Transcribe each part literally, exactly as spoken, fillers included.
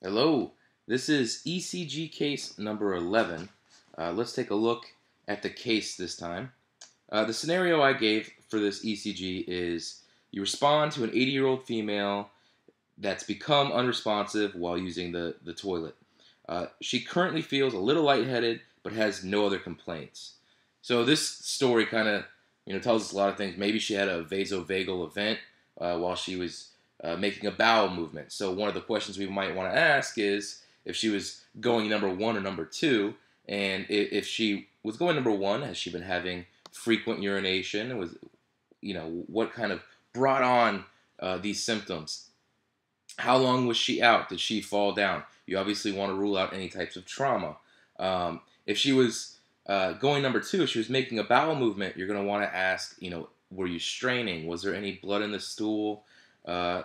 Hello, this is E C G case number eleven. Uh, let's take a look at the case this time. Uh, the scenario I gave for this E C G is you respond to an eighty-year-old female that's become unresponsive while using the, the toilet. Uh, she currently feels a little lightheaded but has no other complaints. So this story kind of you know, tells us a lot of things. Maybe she had a vasovagal event uh, while she was Uh, making a bowel movement. So one of the questions we might want to ask is if she was going number one or number two, and if, if she was going number one, has she been having frequent urination? Was, you know, what kind of brought on uh, these symptoms? How long was she out? Did she fall down? You obviously want to rule out any types of trauma. Um, if she was uh, going number two, if she was making a bowel movement, you're going to want to ask, you know, were you straining? Was there any blood in the stool? Uh,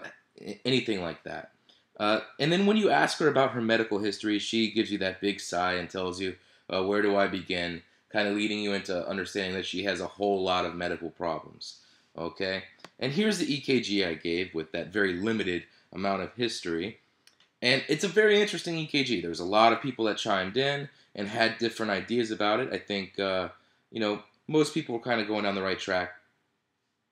anything like that. Uh, and then when you ask her about her medical history, she gives you that big sigh and tells you, uh, where do I begin? Kind of leading you into understanding that she has a whole lot of medical problems. Okay? And here's the E K G I gave with that very limited amount of history. And it's a very interesting E K G. There's a lot of people that chimed in and had different ideas about it. I think, uh, you know, most people were kind of going down the right track.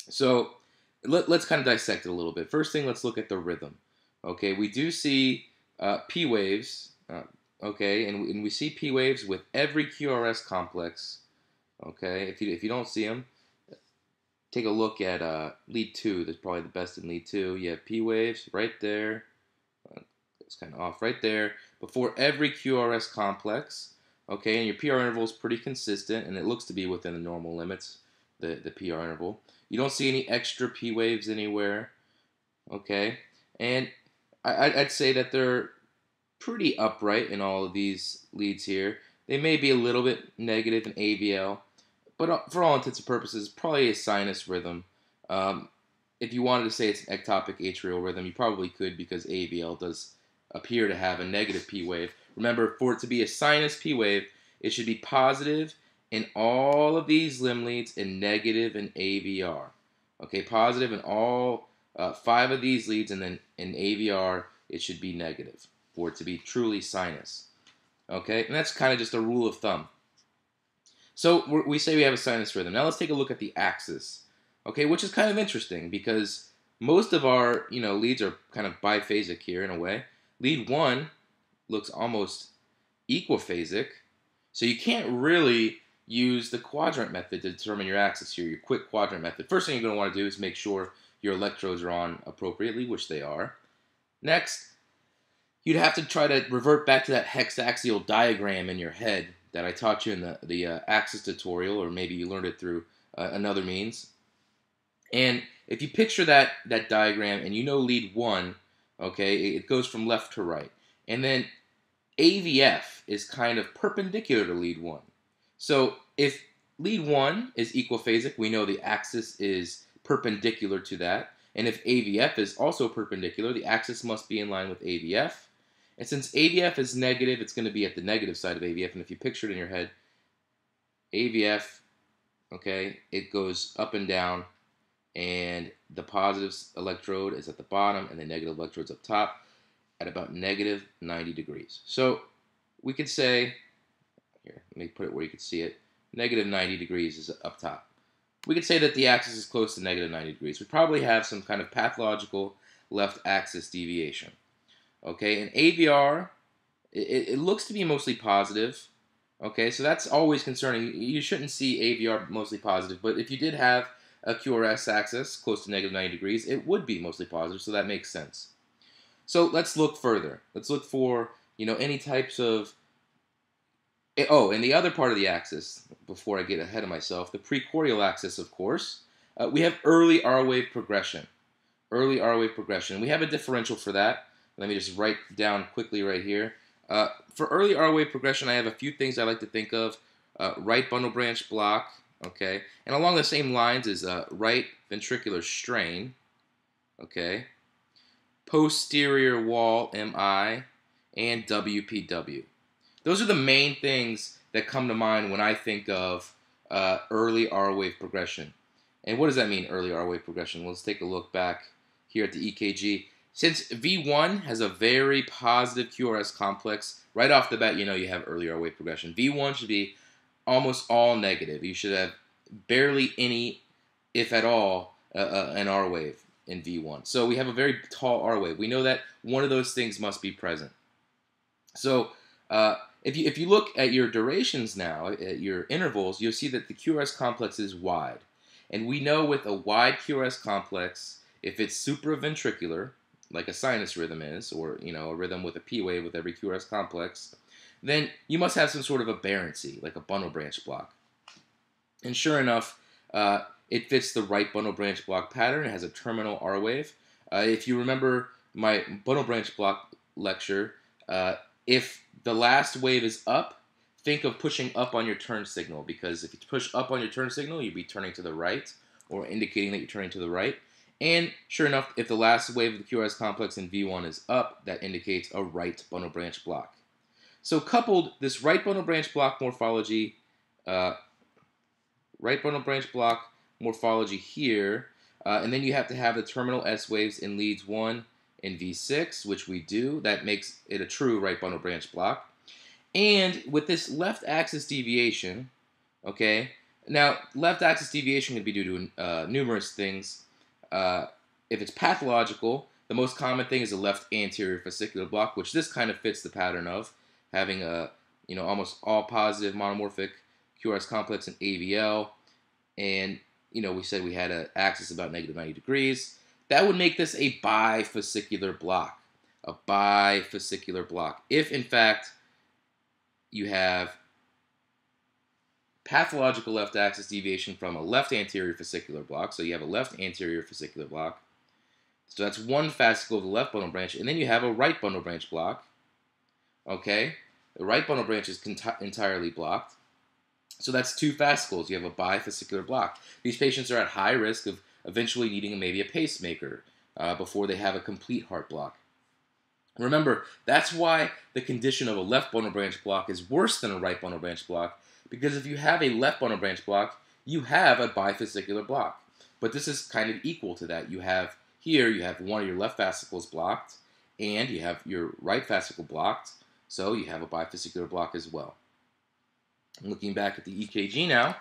So Let, let's kind of dissect it a little bit. First thing, let's look at the rhythm. Okay, we do see uh, P waves, uh, okay, and we, and we see P waves with every Q R S complex. Okay, if you, if you don't see them, take a look at uh, lead two. That's probably the best in lead two. You have P waves right there. It's kind of off right there. Before every Q R S complex, okay, and your P R interval is pretty consistent, and it looks to be within the normal limits, the, the P R interval. You don't see any extra P waves anywhere, okay? And I, I'd say that they're pretty upright in all of these leads here. They may be a little bit negative in A V L, but for all intents and purposes, probably a sinus rhythm. Um, if you wanted to say it's an ectopic atrial rhythm, you probably could, because A V L does appear to have a negative P wave. Remember, for it to be a sinus P wave, it should be positive in all of these limb leads and negative in A V R. Okay, positive in all uh, five of these leads, and then in A V R it should be negative for it to be truly sinus. Okay, and that's kind of just a rule of thumb. So we're, we say we have a sinus rhythm. Now let's take a look at the axis. Okay, which is kind of interesting because most of our you know leads are kind of biphasic here in a way. Lead one looks almost equiphasic, so you can't really use the quadrant method to determine your axis here, your quick quadrant method. First thing you're going to want to do is make sure your electrodes are on appropriately, which they are. Next, you'd have to try to revert back to that hexaxial diagram in your head that I taught you in the, the uh, axis tutorial, or maybe you learned it through uh, another means. And if you picture that, that diagram and you know lead one, okay, it goes from left to right. And then A V F is kind of perpendicular to lead one. So if lead one is equiphasic, we know the axis is perpendicular to that. And if A V F is also perpendicular, the axis must be in line with A V F. And since A V F is negative, it's going to be at the negative side of A V F. And if you picture it in your head, A V F, okay, it goes up and down. And the positive electrode is at the bottom, and the negative electrode is up top at about negative ninety degrees. So we could say, here, let me put it where you can see it. Negative ninety degrees is up top. We could say that the axis is close to negative ninety degrees. We probably have some kind of pathological left axis deviation. Okay, in A V R, it, it looks to be mostly positive. Okay, so that's always concerning. You shouldn't see A V R mostly positive, but if you did have a Q R S axis close to negative ninety degrees, it would be mostly positive, so that makes sense. So let's look further. Let's look for, you know, any types of Oh, and the other part of the axis, before I get ahead of myself, the precordial axis, of course, uh, we have early R-wave progression. Early R-wave progression. We have a differential for that. Let me just write down quickly right here. Uh, for early R-wave progression, I have a few things I like to think of. Uh, right bundle branch block, okay? And along the same lines is uh, right ventricular strain, okay? Posterior wall, M I, and W P W. Those are the main things that come to mind when I think of uh, early R-wave progression. And what does that mean, early R-wave progression? Well, let's take a look back here at the E K G. Since V one has a very positive Q R S complex, right off the bat you know you have early R W A progression. V one should be almost all negative. You should have barely any, if at all, uh, uh, an R wave in V one. So we have a very tall R wave. We know that one of those things must be present. So uh, if, you, if you look at your durations now, at your intervals, you'll see that the Q R S complex is wide. And we know with a wide Q R S complex, if it's supraventricular, like a sinus rhythm is, or you know, a rhythm with a P wave with every Q R S complex, then you must have some sort of aberrancy, like a bundle branch block. And sure enough, uh, it fits the right bundle branch block pattern. It has a terminal R wave. Uh, if you remember my bundle branch block lecture, uh, if the last wave is up, think of pushing up on your turn signal, because if you push up on your turn signal, you'd be turning to the right, or indicating that you're turning to the right. And sure enough, if the last wave of the Q R S complex in V one is up, that indicates a right bundle branch block. So coupled this right bundle branch block morphology, uh, right bundle branch block morphology here, uh, and then you have to have the terminal S waves in leads one and V six, which we do. That makes it a true right bundle branch block. And with this left axis deviation, okay, now left axis deviation can be due to uh, numerous things. Uh, if it's pathological, the most common thing is a left anterior fascicular block, which this kind of fits the pattern of, having a, you know, almost all positive monomorphic Q R S complex in A V L, and, you know, we said we had an axis about negative ninety degrees. That would make this a bifascicular block, a bifascicular block, if, in fact, you have pathological left axis deviation from a left anterior fascicular block, so you have a left anterior fascicular block, so that's one fascicle of the left bundle branch, and then you have a right bundle branch block, okay? The right bundle branch is entirely blocked, so that's two fascicles. You have a bifascicular block. These patients are at high risk of eventually needing maybe a pacemaker uh, before they have a complete heart block. Remember, that's why the condition of a left bundle branch block is worse than a right bundle branch block, because if you have a left bundle branch block, you have a bifascicular block. But this is kind of equal to that. You have here, you have one of your left fascicles blocked, and you have your right fascicle blocked, so you have a bifascicular block as well. Looking back at the E K G now,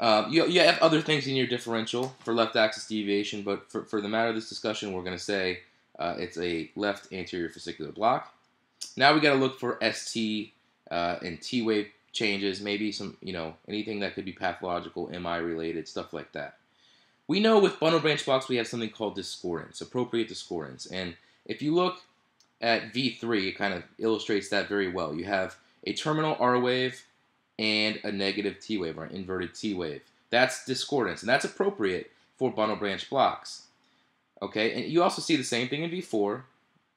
uh, you, you have other things in your differential for left axis deviation, but for, for the matter of this discussion, we're going to say uh, it's a left anterior fascicular block. Now we got to look for S T uh, and T wave changes, maybe some, you know, anything that could be pathological, M I related, stuff like that. We know with bundle branch blocks we have something called discordance, appropriate discordance, and if you look at V three, it kind of illustrates that very well. You have a terminal R wave and a negative T wave, or an inverted T wave. That's discordance, and that's appropriate for bundle branch blocks. Okay, and you also see the same thing in V four.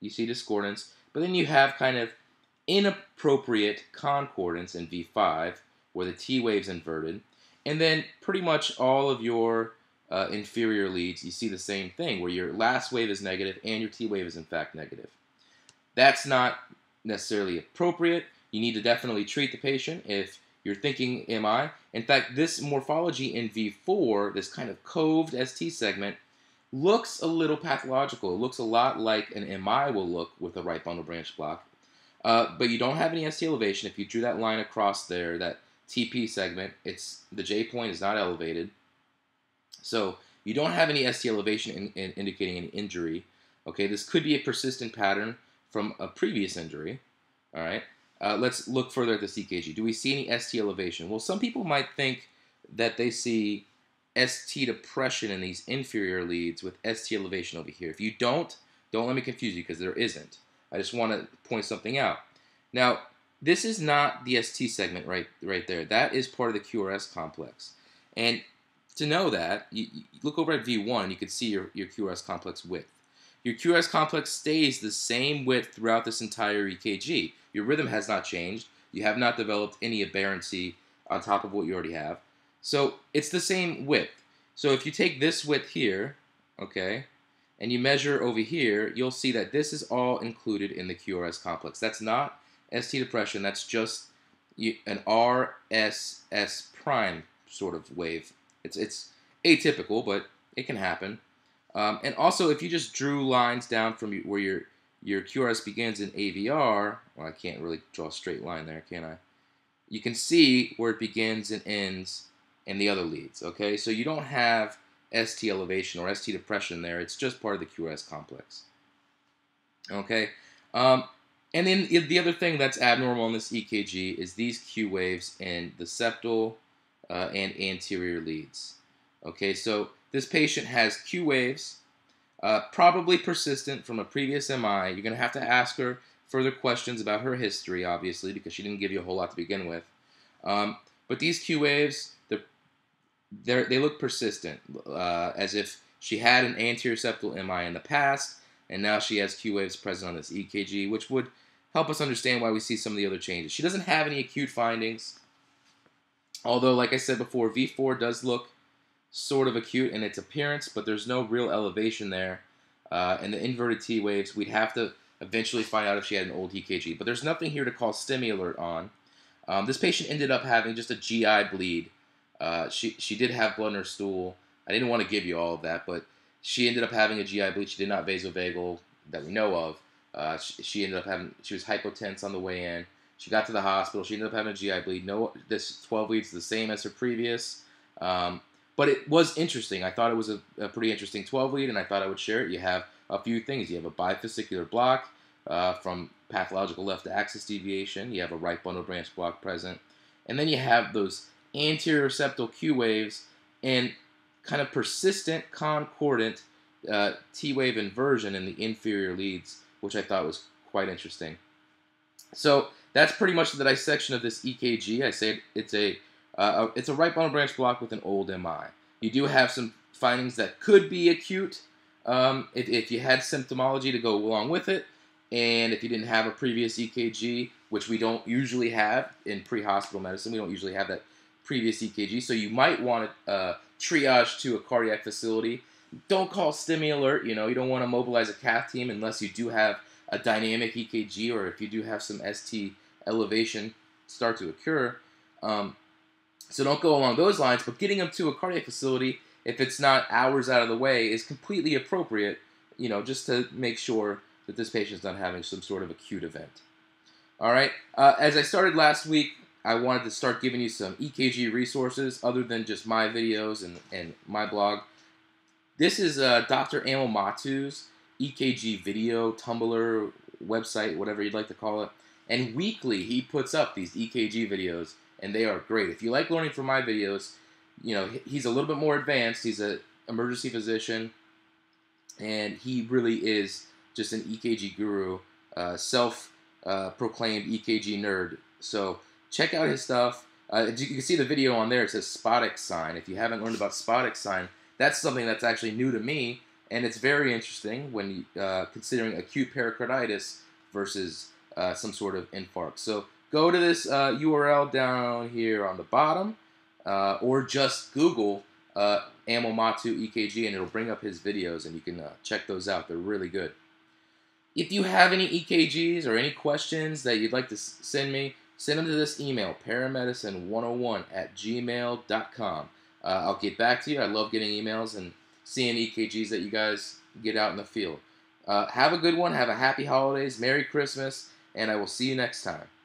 You see discordance, but then you have kind of inappropriate concordance in V five, where the T wave's inverted, and then pretty much all of your uh, inferior leads, you see the same thing, where your last wave is negative and your T wave is in fact negative. That's not necessarily appropriate. You need to definitely treat the patient if you're thinking M I. In fact, this morphology in V four, this kind of coved S T segment, looks a little pathological. It looks a lot like an M I will look with a right bundle branch block. Uh, but you don't have any S T elevation. If you drew that line across there, that T P segment, it's the J point is not elevated. So you don't have any S T elevation in, in indicating an injury. Okay, this could be a persistent pattern from a previous injury. All right, uh, let's look further at the E K G. Do we see any S T elevation? Well, some people might think that they see S T depression in these inferior leads with S T elevation over here. If you don't, don't let me confuse you, because there isn't. I just want to point something out. Now, this is not the S T segment right, right there. That is part of the Q R S complex. And to know that, you, you look over at V one, and you can see your, your Q R S complex width. Your Q R S complex stays the same width throughout this entire E K G. Your rhythm has not changed. You have not developed any aberrancy on top of what you already have. So it's the same width. So if you take this width here, okay, and you measure over here, you'll see that this is all included in the Q R S complex. That's not S T depression, that's just an R S S prime sort of wave. It's, it's atypical, but it can happen. Um, and also, if you just drew lines down from where your your Q R S begins in A V R, well, I can't really draw a straight line there, can I? You can see where it begins and ends and the other leads, okay? So you don't have S T elevation or S T depression there. It's just part of the Q R S complex, okay? Um, and then the other thing that's abnormal in this E K G is these Q waves in the septal uh, and anterior leads, okay? So this patient has Q waves, uh, probably persistent from a previous M I. You're going to have to ask her further questions about her history, obviously, because she didn't give you a whole lot to begin with. Um, but these Q waves, they're, they look persistent, uh, as if she had an anterior septal M I in the past, and now she has Q waves present on this E K G, which would help us understand why we see some of the other changes. She doesn't have any acute findings, although, like I said before, V four does look sort of acute in its appearance, but there's no real elevation there. Uh, and the inverted T waves, we'd have to eventually find out if she had an old E K G, but there's nothing here to call STEMI alert on. Um, this patient ended up having just a G I bleed. Uh, she, she did have blood in her stool. I didn't want to give you all of that, but she ended up having a G I bleed. She did not vasovagal that we know of. Uh, she, she ended up having, she was hypotense on the way in. She got to the hospital. She ended up having a G I bleed. No, this twelve leads is the same as her previous. Um, But it was interesting. I thought it was a, a pretty interesting twelve lead, and I thought I would share it. You have a few things. You have a bifascicular block uh, from pathological left axis deviation. You have a right bundle branch block present. And then you have those anterior septal Q waves and kind of persistent concordant uh, T wave inversion in the inferior leads, which I thought was quite interesting. So that's pretty much the dissection of this E K G. I said it's a Uh, it's a right bundle branch block with an old M I. You do have some findings that could be acute um, if, if you had symptomology to go along with it, and if you didn't have a previous E K G, which we don't usually have in pre-hospital medicine. We don't usually have that previous E K G, so you might want to uh, triage to a cardiac facility. Don't call STEMI alert. You know, you don't want to mobilize a cath team unless you do have a dynamic E K G, or if you do have some S T elevation start to occur. Um, So don't go along those lines, but getting them to a cardiac facility, if it's not hours out of the way, is completely appropriate, you know, just to make sure that this patient's not having some sort of acute event. All right, uh, as I started last week, I wanted to start giving you some E K G resources other than just my videos and, and my blog. This is uh, Doctor Amol Mattu's E K G video, Tumblr, website, whatever you'd like to call it, and weekly he puts up these E K G videos, and they are great. If you like learning from my videos, you know, he's a little bit more advanced. He's an emergency physician, and he really is just an E K G guru, uh, self-proclaimed uh, E K G nerd. So check out his stuff. Uh, you can see the video on there. It says Spodick Sign. If you haven't learned about Spodick Sign, that's something that's actually new to me, and it's very interesting when uh, considering acute pericarditis versus uh, some sort of infarct. So go to this uh, U R L down here on the bottom, uh, or just Google uh, Amol Mattu E K G, and it'll bring up his videos, and you can uh, check those out. They're really good. If you have any E K Gs or any questions that you'd like to s send me, send them to this email, paramedicine one oh one at gmail dot com. Uh, I'll get back to you. I love getting emails and seeing E K Gs that you guys get out in the field. Uh, have a good one. Have a happy holidays. Merry Christmas, and I will see you next time.